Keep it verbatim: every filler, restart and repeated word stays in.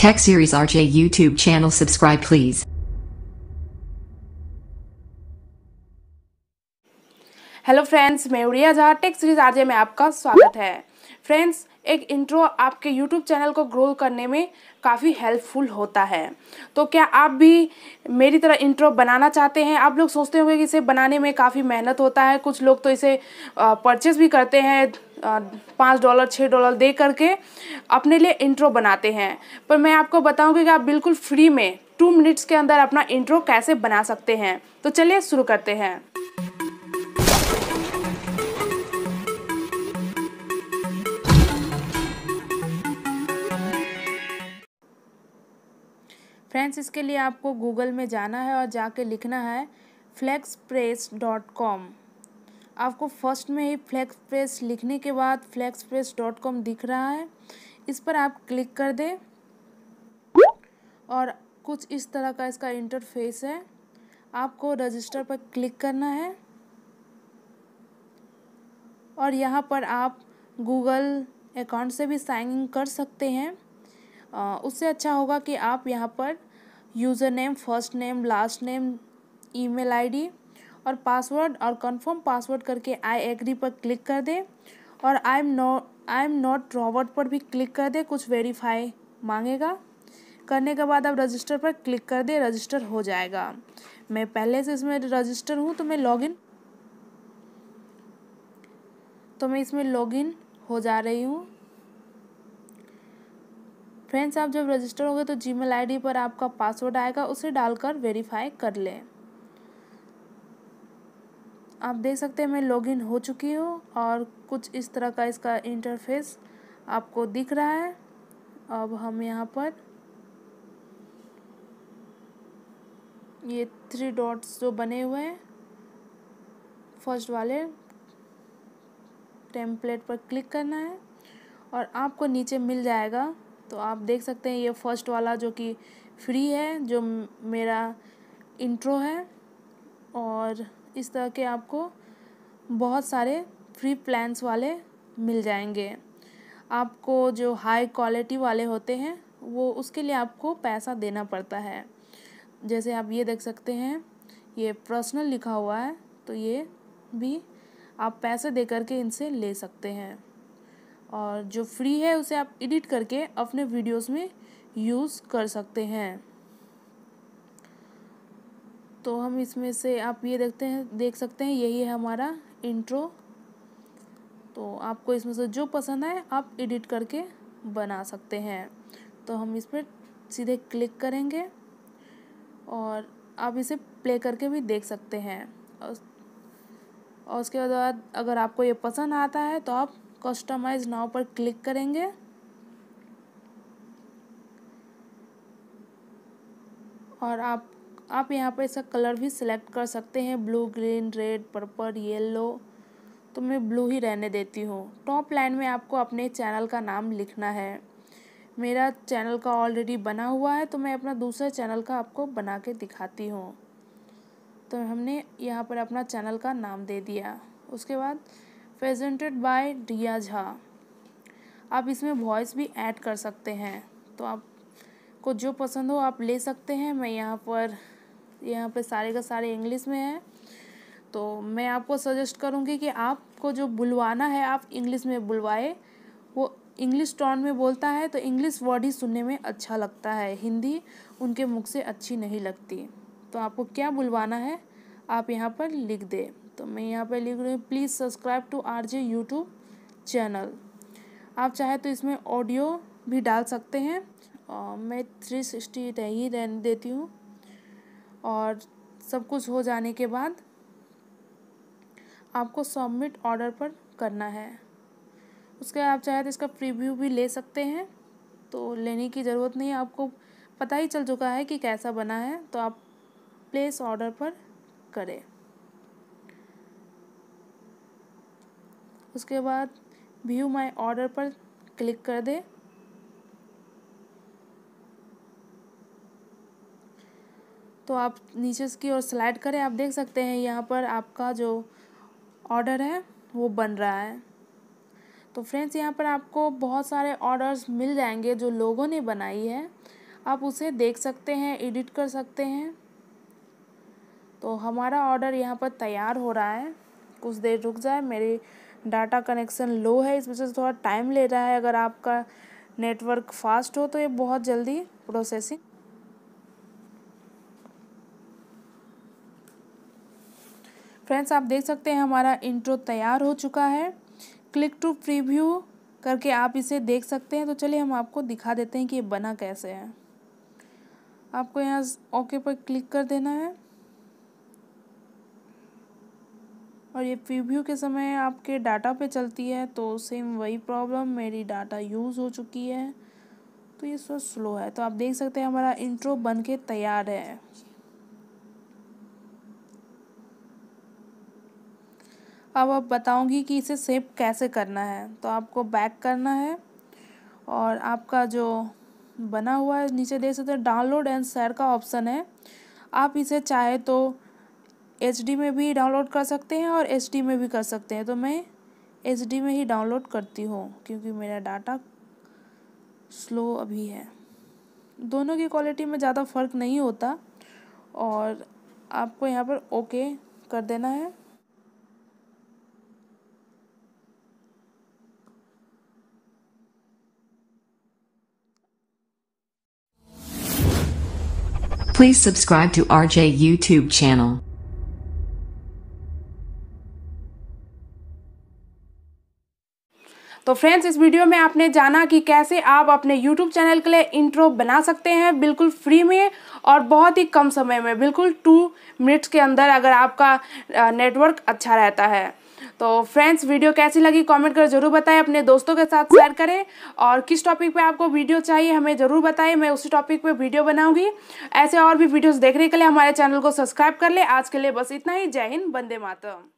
Tech Series R J YouTube channel, subscribe please. Hello friends, मैं उड़िया जहाँ, take series RJ में आपका स्वागत है। फ्रेंड्स, एक इंट्रो आपके यूट्यूब चैनल को ग्रो करने में काफ़ी हेल्पफुल होता है। तो क्या आप भी मेरी तरह इंट्रो बनाना चाहते हैं? आप लोग सोचते होंगे कि इसे बनाने में काफ़ी मेहनत होता है। कुछ लोग तो इसे परचेज़ भी करते हैं, पाँच डॉलर छः डॉलर दे करके अपने लिए इंट्रो बनाते हैं। पर मैं आपको बताऊँगी कि आप बिल्कुल फ्री में टू मिनट्स के अंदर अपना इंट्रो कैसे बना सकते हैं। तो चलिए शुरू करते हैं। फ्रेंड्स, इसके लिए आपको गूगल में जाना है और जाके लिखना है फ्लेक्सप्रेस डॉट कॉम। आपको फर्स्ट में ही फ्लेक्सप्रेस लिखने के बाद फ्लेक्सप्रेस डॉट कॉम दिख रहा है, इस पर आप क्लिक कर दें और कुछ इस तरह का इसका इंटरफेस है। आपको रजिस्टर पर क्लिक करना है और यहाँ पर आप गूगल अकाउंट से भी साइन इन कर सकते हैं। उससे अच्छा होगा कि आप यहाँ पर user name, first name, last name, email ID और पासवर्ड और कंफर्म पासवर्ड करके आई एग्री पर क्लिक कर दें और I am not I am not robot पर भी क्लिक कर दें। कुछ वेरीफाई मांगेगा, करने के बाद आप रजिस्टर पर क्लिक कर दें, रजिस्टर हो जाएगा। मैं पहले से इसमें रजिस्टर हूँ तो मैं लॉगिन तो मैं इसमें लॉगिन हो जा रही हूँ। फ्रेंड्स, आप जब रजिस्टर हो गए तो जीमेल आईडी पर आपका पासवर्ड आएगा, उसे डालकर वेरीफाई कर लें। आप देख सकते हैं मैं लॉगिन हो चुकी हूँ और कुछ इस तरह का इसका इंटरफेस आपको दिख रहा है। अब हम यहाँ पर ये थ्री डॉट्स जो बने हुए हैं, फर्स्ट वाले टेम्पलेट पर क्लिक करना है और आपको नीचे मिल जाएगा। तो आप देख सकते हैं ये फर्स्ट वाला जो कि फ्री है, जो मेरा इंट्रो है। और इस तरह के आपको बहुत सारे फ्री प्लान्स वाले मिल जाएंगे। आपको जो हाई क्वालिटी वाले होते हैं वो उसके लिए आपको पैसा देना पड़ता है। जैसे आप ये देख सकते हैं ये पर्सनल लिखा हुआ है, तो ये भी आप पैसे दे करके इनसे ले सकते हैं। और जो फ्री है उसे आप एडिट करके अपने वीडियोस में यूज़ कर सकते हैं। तो हम इसमें से आप ये देखते हैं देख सकते हैं यही है हमारा इंट्रो। तो आपको इसमें से जो पसंद आए आप एडिट करके बना सकते हैं। तो हम इस पर सीधे क्लिक करेंगे और आप इसे प्ले करके भी देख सकते हैं। और उसके बाद अगर आपको ये पसंद आता है तो आप कस्टमाइज नाउ पर क्लिक करेंगे और आप आप यहाँ पर इसका कलर भी सिलेक्ट कर सकते हैं, blue, green, red, purple, yellow. तो मैं ब्लू ही रहने देती हूँ। टॉप लाइन में आपको अपने चैनल का नाम लिखना है। मेरा चैनल का ऑलरेडी बना हुआ है तो मैं अपना दूसरे चैनल का आपको बना के दिखाती हूँ। तो हमने यहाँ पर अपना चैनल का नाम दे दिया। उसके बाद प्रेजेंटेड बाय रिया झा, आप इसमें वॉइस भी ऐड कर सकते हैं। तो आपको जो पसंद हो आप ले सकते हैं। मैं यहाँ पर यहाँ पर सारे का सारे इंग्लिश में है। तो मैं आपको सजेस्ट करूँगी कि आपको जो बुलवाना है आप इंग्लिश में बुलवाए। वो इंग्लिश टोन में बोलता है तो इंग्लिश वर्ड ही सुनने में अच्छा लगता है, हिंदी उनके मुख से अच्छी नहीं लगती। तो आपको क्या बुलवाना है आप यहाँ पर लिख दे। तो मैं यहाँ पे लिख रही हूँ please subscribe to RJ YouTube channel. आप चाहे तो इसमें ऑडियो भी डाल सकते हैं। और मैं थ्री सिक्सटी ही रहने देती हूँ। और सब कुछ हो जाने के बाद आपको सबमिट ऑर्डर पर करना है। उसके आप चाहे तो इसका प्रीव्यू भी ले सकते हैं। तो लेने की ज़रूरत नहीं है, आपको पता ही चल चुका है कि कैसा बना है। तो आप प्लेस ऑर्डर पर करें। उसके बाद व्यू माय ऑर्डर पर क्लिक कर दे। तो आप नीचे की ओर स्लाइड करें। आप देख सकते हैं यहाँ पर आपका जो ऑर्डर है वो बन रहा है। तो फ्रेंड्स, यहाँ पर आपको बहुत सारे ऑर्डर्स मिल जाएंगे जो लोगों ने बनाई है। आप उसे देख सकते हैं, एडिट कर सकते हैं। तो हमारा ऑर्डर यहाँ पर तैयार हो रहा है, कुछ देर रुक जाए। मेरे डाटा कनेक्शन लो है, इस वजह से थोड़ा टाइम ले रहा है। अगर आपका नेटवर्क फास्ट हो तो ये बहुत जल्दी प्रोसेसिंग। फ्रेंड्स, आप देख सकते हैं हमारा इंट्रो तैयार हो चुका है। क्लिक टू प्रीव्यू करके आप इसे देख सकते हैं। तो चलिए हम आपको दिखा देते हैं कि ये बना कैसे है। आपको यहाँ ओके पर क्लिक कर देना है और ये प्रीव्यू के समय आपके डाटा पे चलती है। तो सेम वही प्रॉब्लम, मेरी डाटा यूज़ हो चुकी है तो ये थोड़ा स्लो है। तो आप देख सकते हैं हमारा इंट्रो बन के तैयार है। अब आप बताऊंगी कि इसे सेव कैसे करना है। तो आपको बैक करना है और आपका जो बना हुआ है नीचे देख सकते हैं डाउनलोड एंड शेयर का ऑप्शन है। आप इसे चाहे तो एच डी में भी डाउनलोड कर सकते हैं और एच डी में भी कर सकते हैं। तो मैं एच डी में ही डाउनलोड करती हूँ क्योंकि मेरा डाटा स्लो अभी है। दोनों की क्वालिटी में ज़्यादा फ़र्क नहीं होता। और आपको यहाँ पर ओके कर देना है। Please subscribe to RJ YouTube channel. तो फ्रेंड्स, इस वीडियो में आपने जाना कि कैसे आप अपने यूट्यूब चैनल के लिए इंट्रो बना सकते हैं बिल्कुल फ्री में और बहुत ही कम समय में, बिल्कुल टू मिनट्स के अंदर, अगर आपका नेटवर्क अच्छा रहता है। तो फ्रेंड्स, वीडियो कैसी लगी कमेंट कर जरूर बताएं, अपने दोस्तों के साथ शेयर करें। और किस टॉपिक पे आपको वीडियो चाहिए हमें ज़रूर बताएं, मैं उसी टॉपिक पे वीडियो बनाऊंगी। ऐसे और भी वीडियोस देखने के लिए हमारे चैनल को सब्सक्राइब कर लें। आज के लिए बस इतना ही। जय हिंद, वंदे मातरम।